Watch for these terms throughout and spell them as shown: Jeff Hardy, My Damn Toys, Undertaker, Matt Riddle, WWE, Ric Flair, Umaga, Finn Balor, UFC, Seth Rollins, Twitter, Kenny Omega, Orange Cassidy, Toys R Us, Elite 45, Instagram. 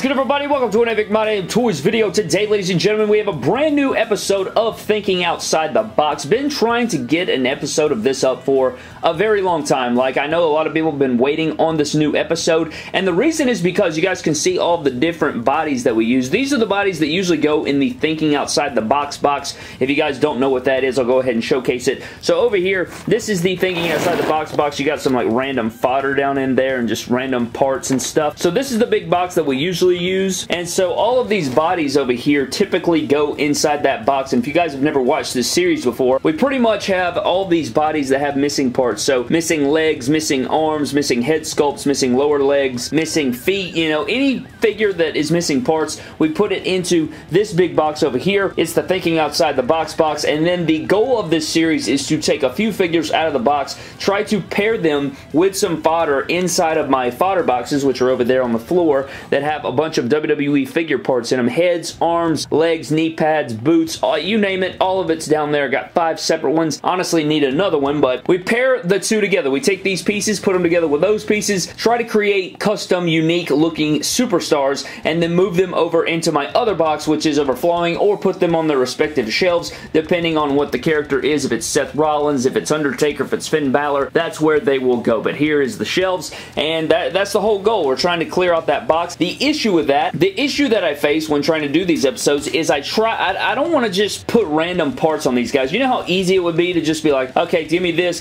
is good, everybody? Welcome to an epic My Damn Toys video. Today, ladies and gentlemen, we have a brand new episode of Thinking Outside the Box. Been trying to get an episode of this up for a very long time. Like, I know a lot of people have been waiting on this new episode, and the reason is because you guys can see all the different bodies that we use. These are the bodies that usually go in the Thinking Outside the Box box. If you guys don't know what that is, I'll go ahead and showcase it. So over here, this is the Thinking Outside the Box box. You got some, like, random fodder down in there and just random parts and stuff. So this is the big box that we usually use, and so all of these bodies over here typically go inside that box. And if you guys have never watched this series before, we pretty much have all these bodies that have missing parts. So missing legs, missing arms, missing head sculpts, missing lower legs, missing feet, you know, any figure that is missing parts, we put it into this big box over here. It's the Thinking Outside the Box box. And then the goal of this series is to take a few figures out of the box, try to pair them with some fodder inside of my fodder boxes, which are over there on the floor, that have a bunch of WWE figure parts in them. Heads, arms, legs, knee pads, boots, all, you name it, all of it's down there. Got 5 separate ones. Honestly, need another one, but we pair the two together. We take these pieces, put them together with those pieces, try to create custom, unique looking superstars, and then move them over into my other box, which is overflowing, or put them on their respective shelves, depending on what the character is. If it's Seth Rollins, if it's Undertaker, if it's Finn Balor, that's where they will go. But here is the shelves, and that's the whole goal. We're trying to clear out that box. The issue that I face when trying to do these episodes is I don't want to just put random parts on these guys. You know how easy it would be to just be like, okay, give me this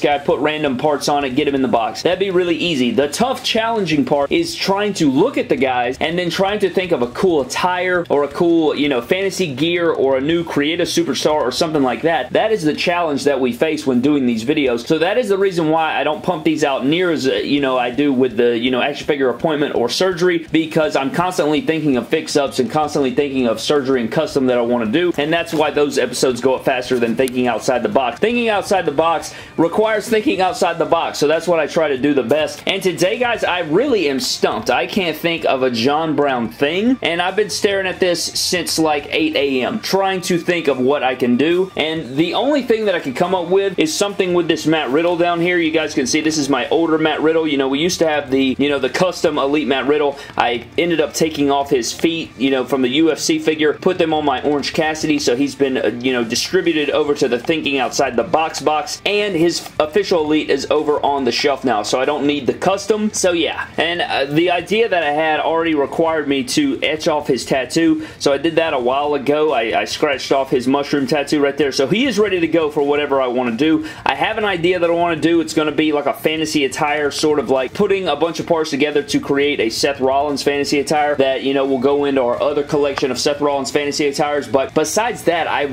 guy, put random parts on it, get him in the box. That'd be really easy. The tough, challenging part is trying to look at the guys and then trying to think of a cool attire or a cool, you know, fantasy gear or a new creative superstar or something like that. That is the challenge that we face when doing these videos. So that is the reason why I don't pump these out near as, you know, I do with the, you know, action figure appointment or surgery, because I'm constantly thinking of fix-ups and constantly thinking of surgery and custom that I want to do, and that's why those episodes go up faster than Thinking Outside the Box. Thinking Outside the Box requires thinking outside the box, so that's what I try to do the best. And today, guys, I really am stumped. I can't think of a John Brown thing, and I've been staring at this since like 8 a.m. trying to think of what I can do, and the only thing that I can come up with is something with this Matt Riddle down here. You guys can see this is my older Matt Riddle. You know, we used to have the, you know, the custom Elite Matt Riddle. I ended up taking off his feet, you know, from the UFC figure, put them on my Orange Cassidy, so he's been, you know, distributed over to the Thinking Outside the Box box, and his official Elite is over on the shelf now, so I don't need the custom. So yeah, and the idea that I had already required me to etch off his tattoo, so I did that a while ago. I scratched off his mushroom tattoo right there, so he is ready to go for whatever I want to do. I have an idea that I want to do. It's going to be like a fantasy attire, sort of like putting a bunch of parts together to create a Seth Rollins fantasy attire that, you know, will go into our other collection of Seth Rollins fantasy attires. But besides that, I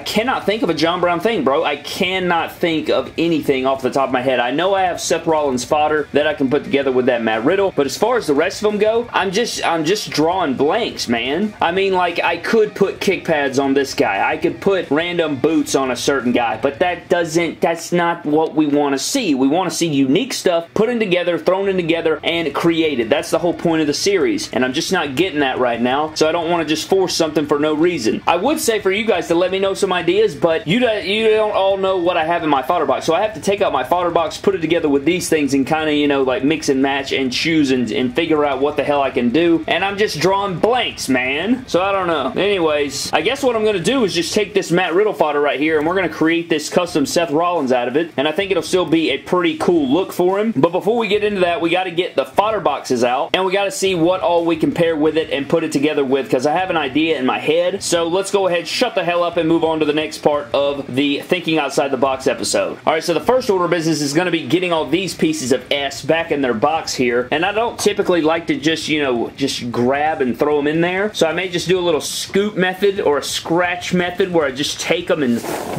cannot think of a John Brown thing, bro. I cannot think of anything off the top of my head. I know I have Seth Rollins fodder that I can put together with that Matt Riddle, but as far as the rest of them go, I'm just drawing blanks, man. I mean, like, I could put kick pads on this guy. I could put random boots on a certain guy, but that's not what we want to see. We want to see unique stuff put in together, thrown in together, and created. That's the whole point of the series, and I'm just not getting that right now, so I don't want to just force something for no reason. I would say for you guys to let me know some ideas, but you don't all know what I have in my fodder box, so I have to take out my fodder box, put it together with these things, and kind of, you know, like mix and match and choose and figure out what the hell I can do, and I'm just drawing blanks, man, so I don't know. Anyways, I guess what I'm going to do is just take this Matt Riddle fodder right here, and we're going to create this custom Seth Rollins out of it, and I think it'll still be a pretty cool look for him. But before we get into that, we got to get the fodder boxes out, and we got to see what all we can pair with it and put it together with, because I have an idea in my head. So let's go ahead, shut the hell up, and move on to the next part of the Thinking Outside the Box episode. Alright, so the first order of business is going to be getting all these pieces of S back in their box here, and I don't typically like to just, you know, just grab and throw them in there, so I may just do a little scoop method or a scratch method where I just take them and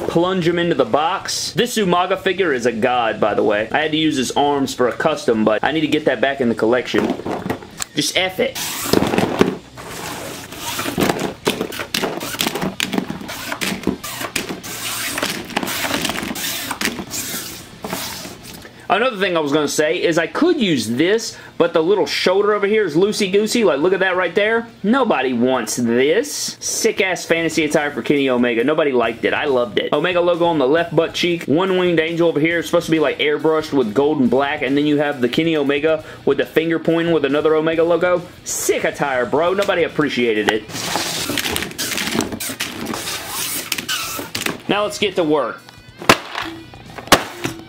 plunge them into the box. This Umaga figure is a god, by the way. I had to use his arms for a custom, but I need to get that back in the collection. Just F it. Another thing I was going to say is I could use this, but the little shoulder over here is loosey-goosey. Like, look at that right there. Nobody wants this. Sick-ass fantasy attire for Kenny Omega. Nobody liked it. I loved it. Omega logo on the left butt cheek. One winged angel over here. It's supposed to be, like, airbrushed with gold and black, and then you have the Kenny Omega with the finger pointing with another Omega logo. Sick attire, bro. Nobody appreciated it. Now let's get to work.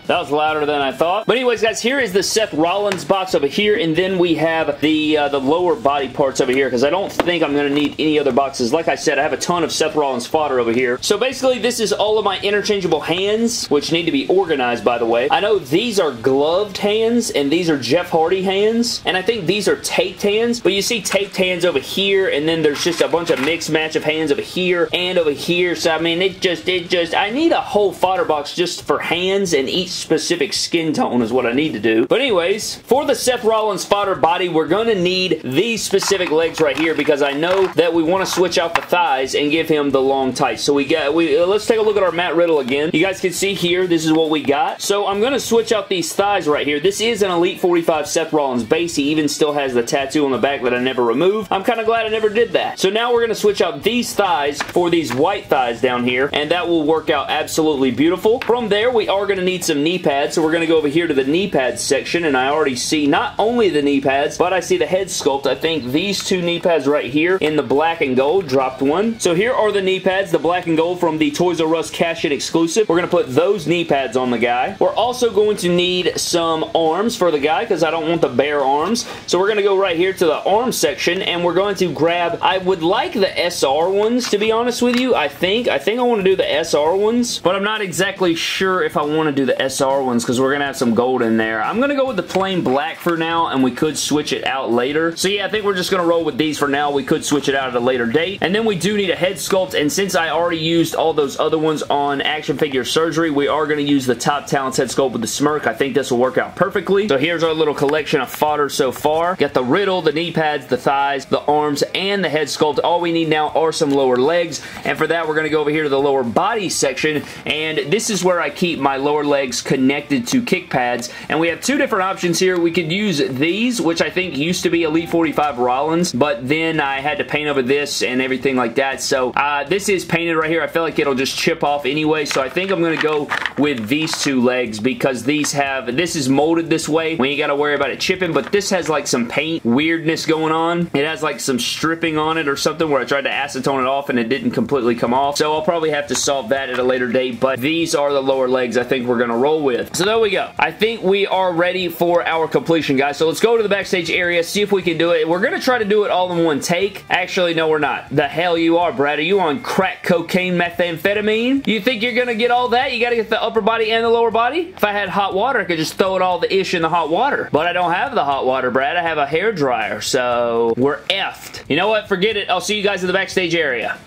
That was louder than I thought. But anyways, guys, here is the Seth Rollins box over here, and then we have the lower body parts over here, because I don't think I'm going to need any other boxes. Like I said, I have a ton of Seth Rollins fodder over here. So basically, this is all of my interchangeable hands, which need to be organized, by the way. I know these are gloved hands, and these are Jeff Hardy hands, and I think these are taped hands, but you see taped hands over here, and then there's just a bunch of mixed match of hands over here and over here. So, I mean, I need a whole fodder box just for hands, and each specific skin tone is what I need to do. But anyways, for the Seth Rollins fodder body, we're going to need these specific legs right here, because I know that we want to switch out the thighs and give him the long tights. So let's take a look at our Matt Riddle again. You guys can see here, this is what we got. So I'm going to switch out these thighs right here. This is an Elite 45 Seth Rollins base. He even still has the tattoo on the back that I never removed. I'm kind of glad I never did that. So now we're going to switch out these thighs for these white thighs down here, and that will work out absolutely beautiful. From there, we are going to need some knee pads, so we're going to go over here to the knee pads section, and I already see not only the knee pads, but I see the head sculpt. I think these two knee pads right here in the black and gold dropped one. So here are the knee pads, the black and gold from the Toys R Us Cash-In exclusive. We're going to put those knee pads on the guy. We're also going to need some arms for the guy, because I don't want the bare arms. So we're going to go right here to the arm section, and we're going to grab, I would like the SR ones, to be honest with you. I think I want to do the SR ones, but I'm not exactly sure if I want to do the SR ones, because we're going to have some gold in there. I'm going to go with the plain black for now, and we could switch it out later. So yeah, I think we're just going to roll with these for now. We could switch it out at a later date. And then we do need a head sculpt, and since I already used all those other ones on action figure surgery, we are going to use the Top Talents head sculpt with the smirk. I think this will work out perfectly. So here's our little collection of fodder so far. Got the Riddle, the knee pads, the thighs, the arms, and the head sculpt. All we need now are some lower legs, and for that, we're going to go over here to the lower body section, and this is where I keep my lower legs connected to kick pads, and we have two different options here. We could use these, which I think used to be Elite 45 Rollins, but then I had to paint over this and everything like that, so this is painted right here. I feel like it'll just chip off anyway, so I think I'm going to go with these two legs, because these have, this is molded this way. We ain't got to worry about it chipping, but this has like some paint weirdness going on. It has like some stripping on it or something where I tried to acetone it off and it didn't completely come off, so I'll probably have to solve that at a later date, but these are the lower legs I think we're going to roll with. So there we go. I think we are ready for our completion, guys. So let's go to the backstage area, see if we can do it. We're going to try to do it all in one take. Actually, no, we're not. The hell you are, Brad. Are you on crack, cocaine, methamphetamine? You think you're going to get all that? You got to get the upper body and the lower body? If I had hot water, I could just throw it all the ish in the hot water. But I don't have the hot water, Brad. I have a hair dryer, so we're effed. You know what? Forget it. I'll see you guys in the backstage area.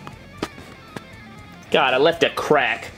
God, I left a crack.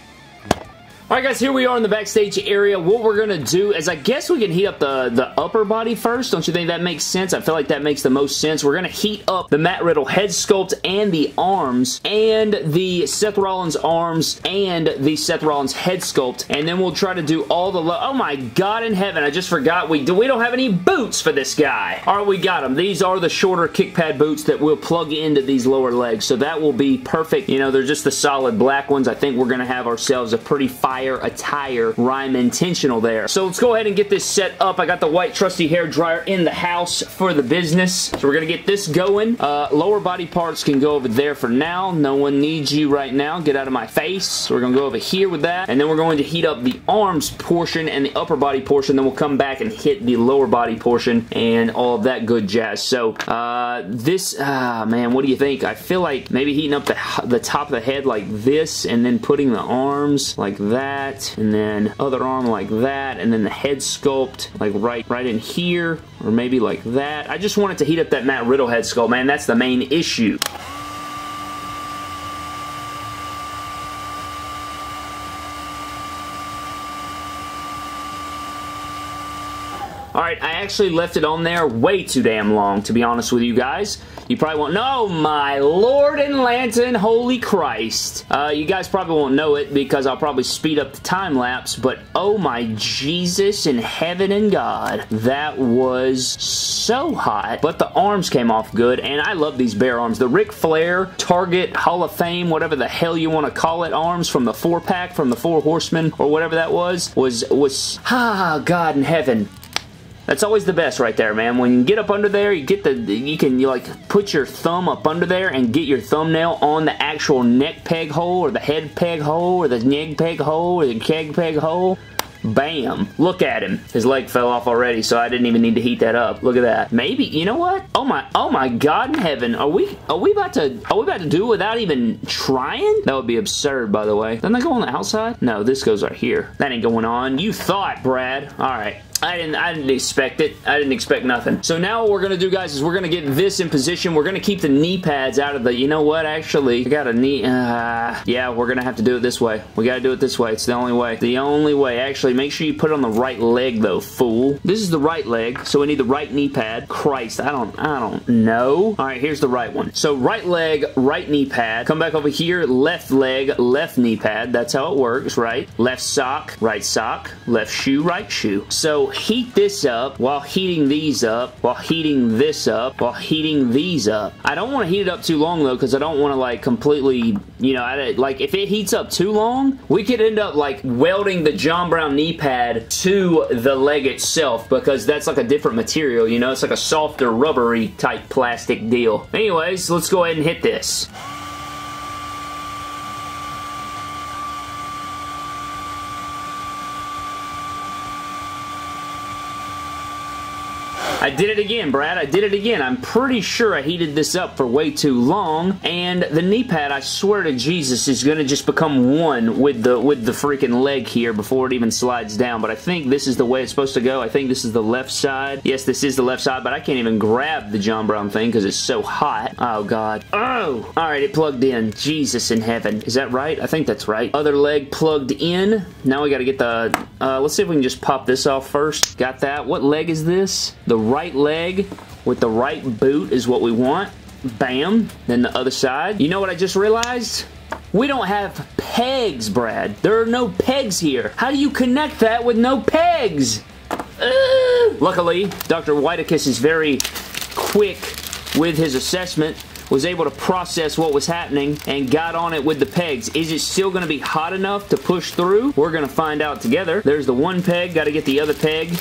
Alright guys, here we are in the backstage area. What we're going to do is I guess we can heat up the upper body first. Don't you think that makes sense? I feel like that makes the most sense. We're going to heat up the Matt Riddle head sculpt and the arms and the Seth Rollins arms and the Seth Rollins head sculpt. And then we'll try to do all the... Oh my God in heaven, I just forgot we don't have any boots for this guy. Alright, we got them. These are the shorter kick pad boots that we'll plug into these lower legs. So that will be perfect. You know, they're just the solid black ones. I think we're going to have ourselves a pretty fine attire, rhyme intentional there. So let's go ahead and get this set up. I got the white trusty hair dryer in the house for the business. So we're gonna get this going. Lower body parts can go over there for now. No one needs you right now. Get out of my face. So we're gonna go over here with that, and then we're going to heat up the arms portion and the upper body portion. Then we'll come back and hit the lower body portion and all of that good jazz. So man, what do you think? I feel like maybe heating up the top of the head like this, and then putting the arms like that. And then other arm like that, and then the head sculpt like right in here, or maybe like that. I just wanted to heat up that Matt Riddle head sculpt, man. That's the main issue. Alright, I actually left it on there way too damn long, to be honest with you guys. You probably won't know. My Lord and Lantern, holy Christ. You guys probably won't know it because I'll probably speed up the time lapse, but oh my Jesus in heaven and God. That was so hot, but the arms came off good, and I love these bare arms. The Ric Flair, Target, Hall of Fame, whatever the hell you want to call it, arms from the 4-pack, from the 4 Horsemen, or whatever that was, ah, God in heaven. That's always the best right there, man. When you get up under there, you get the, you like put your thumb up under there and get your thumbnail on the actual neck peg hole or the head peg hole or the neck peg hole or the keg peg hole. Bam. Look at him. His leg fell off already, so I didn't even need to heat that up. Look at that. Maybe, you know what? Oh my God in heaven. Are we about to do it without even trying? That would be absurd, by the way. Doesn't that go on the outside? No, this goes right here. That ain't going on. You thought, Brad. All right. I didn't expect it. I didn't expect nothing. So now what we're going to do, guys, is we're going to get this in position. We're going to keep the knee pads out of the... You know what, actually? I got a knee... yeah, we're going to have to do it this way. We got to do it this way. It's the only way. The only way. Actually, make sure you put it on the right leg, though, fool. This is the right leg, so we need the right knee pad. Christ, I don't know. All right, here's the right one. So right leg, right knee pad. Come back over here. Left leg, left knee pad. That's how it works, right? Left sock. Left shoe, right shoe. So heat this up while heating these up while heating this up while heating these up. I don't want to heat it up too long though, because I don't want to like completely, you know, like if it heats up too long, we could end up like welding the John Brown knee pad to the leg itself, because that's like a different material, you know, it's like a softer rubbery type plastic deal. Anyways, let's go ahead and hit this. I did it again, Brad. I did it again. I'm pretty sure I heated this up for way too long, and the knee pad, I swear to Jesus, is going to just become one with the freaking leg here before it even slides down, but I think this is the way it's supposed to go. I think this is the left side. Yes, this is the left side, but I can't even grab the John Brown thing because it's so hot. Oh, God. Oh! Alright, it plugged in. Jesus in heaven. Is that right? I think that's right. Other leg plugged in. Now we got to get the... let's see if we can just pop this off first. Got that. What leg is this? The right leg with the right boot is what we want. Bam. Then the other side. You know what I just realized? We don't have pegs, Brad. There are no pegs here. How do you connect that with no pegs? Luckily, Dr. Whitekiss is very quick with his assessment, was able to process what was happening and got on it with the pegs. Is it still going to be hot enough to push through? We're going to find out together. There's the one peg. Got to get the other peg.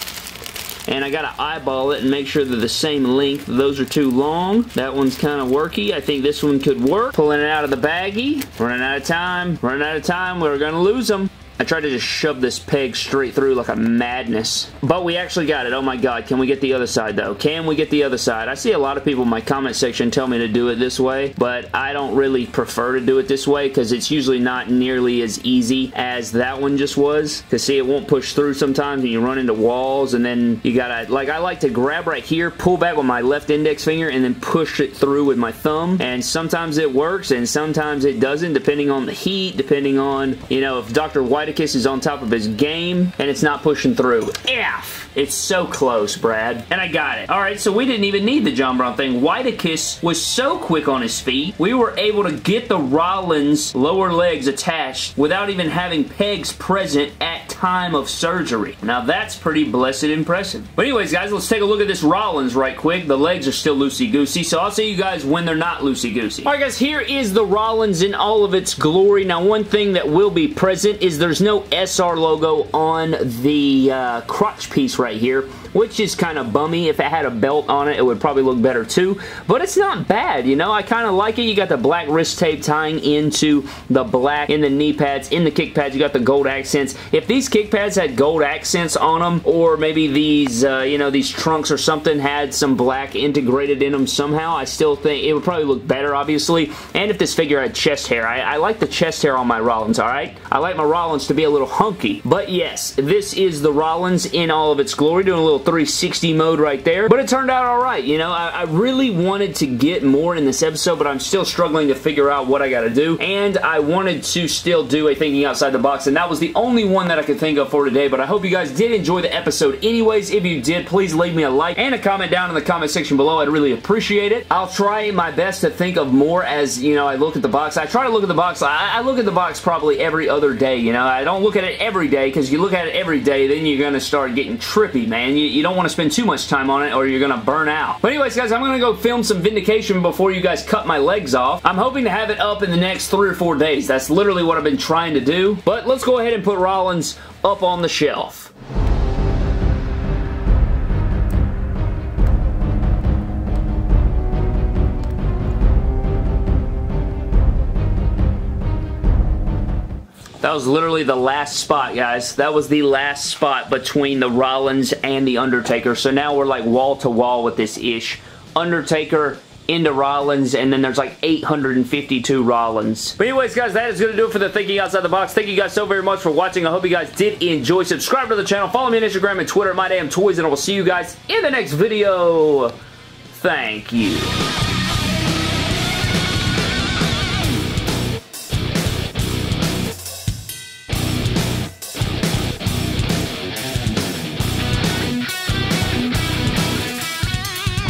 And I gotta eyeball it and make sure they're the same length. Those are too long. That one's kind of worky. I think this one could work. Pulling it out of the baggie. Running out of time. Running out of time. We're gonna lose them. I tried to just shove this peg straight through like a madness. But we actually got it. Oh my God. Can we get the other side though? Can we get the other side? I see a lot of people in my comment section tell me to do it this way, but I don't really prefer to do it this way because it's usually not nearly as easy as that one just was. Because see, it won't push through sometimes and you run into walls, and then you gotta, like, I like to grab right here, pull back with my left index finger, and then push it through with my thumb. And sometimes it works and sometimes it doesn't, depending on the heat, depending on, you know, if Dr. White is on top of his game and it's not pushing through. F. It's so close, Brad. And I got it. Alright, so we didn't even need the John Brown thing. Whitekiss was so quick on his feet, we were able to get the Rollins lower legs attached without even having pegs present at time of surgery. Now that's pretty blessed impressive. But anyways, guys, let's take a look at this Rollins right quick. The legs are still loosey-goosey, so I'll see you guys when they're not loosey-goosey. Alright, guys, here is the Rollins in all of its glory. Now, one thing that will be present is there's no SR logo on the crotch piece right here, which is kind of bummy. If it had a belt on it, it would probably look better too, but it's not bad, you know? I kind of like it. You got the black wrist tape tying into the black in the knee pads, in the kick pads. You got the gold accents. If these kick pads had gold accents on them, or maybe these, you know, these trunks or something had some black integrated in them somehow, I still think it would probably look better, obviously, and if this figure had chest hair. I like the chest hair on my Rollins, alright? I like my Rollins to be a little hunky. But yes, this is the Rollins in all of its glory, doing a little 360 mode right there. But it turned out alright, you know. I really wanted to get more in this episode, but I'm still struggling to figure out what I gotta do. And I wanted to still do a thinking outside the box, and that was the only one that I could think of for today. But I hope you guys did enjoy the episode anyways. If you did, please leave me a like and a comment down in the comment section below. I'd really appreciate it. I'll try my best to think of more as, you know, I look at the box. I try to look at the box. I look at the box probably every other day, you know. I don't look at it every day, because you look at it every day, then you're going to start getting trippy, man. You don't want to spend too much time on it, or you're going to burn out. But anyways, guys, I'm going to go film some Vindication before you guys cut my legs off. I'm hoping to have it up in the next 3 or 4 days. That's literally what I've been trying to do. But let's go ahead and put Rollins up on the shelf. That was literally the last spot, guys. That was the last spot between the Rollins and the Undertaker. So now we're like wall to wall with this ish. Undertaker into Rollins, and then there's like 852 Rollins. But anyways, guys, that is going to do it for the Thinking Outside the Box. Thank you guys so very much for watching. I hope you guys did enjoy. Subscribe to the channel. Follow me on Instagram and Twitter at My Damn Toys, and I will see you guys in the next video. Thank you.